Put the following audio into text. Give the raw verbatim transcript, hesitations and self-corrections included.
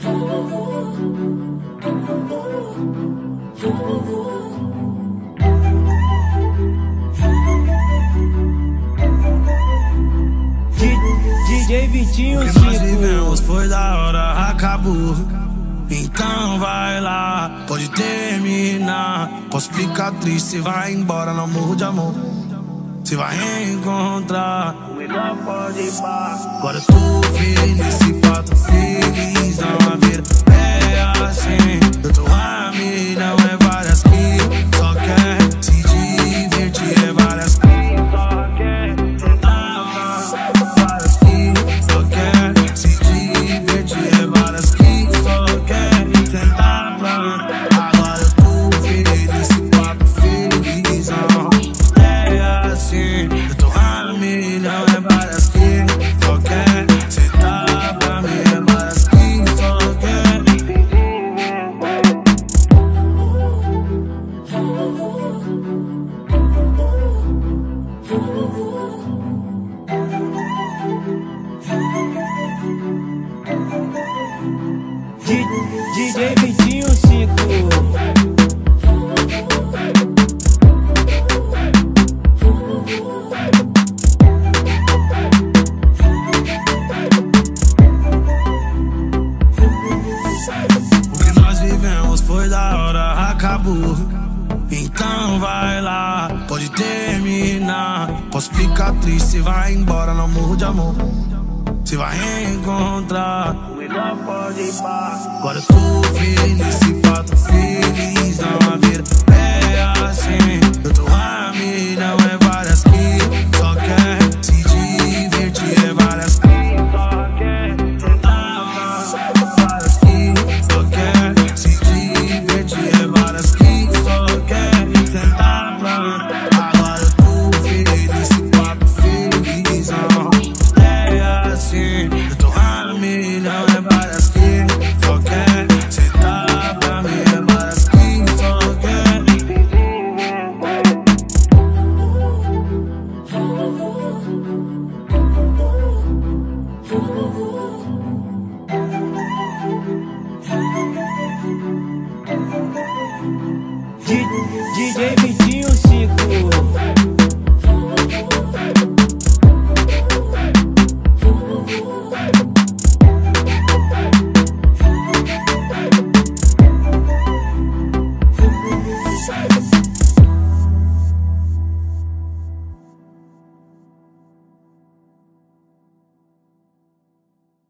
D J Vitinho cinco. O que nós vivemos foi da hora, acabou. Então vai lá, pode terminar. Posso ficar triste, vai embora, não morro de amor. Se vai encontrar o melhor pode ir pra. Agora tô feliz, se pá, tô feliz. Não, a vida é assim. Eu tô a milhão, é várias que só quer se divertir, é várias que só quer amar, várias que só quer se divertir, é várias que só quer tentar amar. Agora eu tô feliz, se pá, tô feliz. Não, eu tô a milhão, é várias que só quer cê tá pra mim, é várias que só quer se divertir. D J Vitinho cinco. Foi da hora, acabou. Então vai lá, pode terminar. Posso ficar triste, vai embora, não morro de amor. Se vai encontrar o melhor pode ir pra. Agora eu tô feliz, se pá, tô feliz. Não, a vida é assim. Eu tô a milhão, é várias que só quer se divertir, é várias que só quer amar, várias que só quer se divertir. D J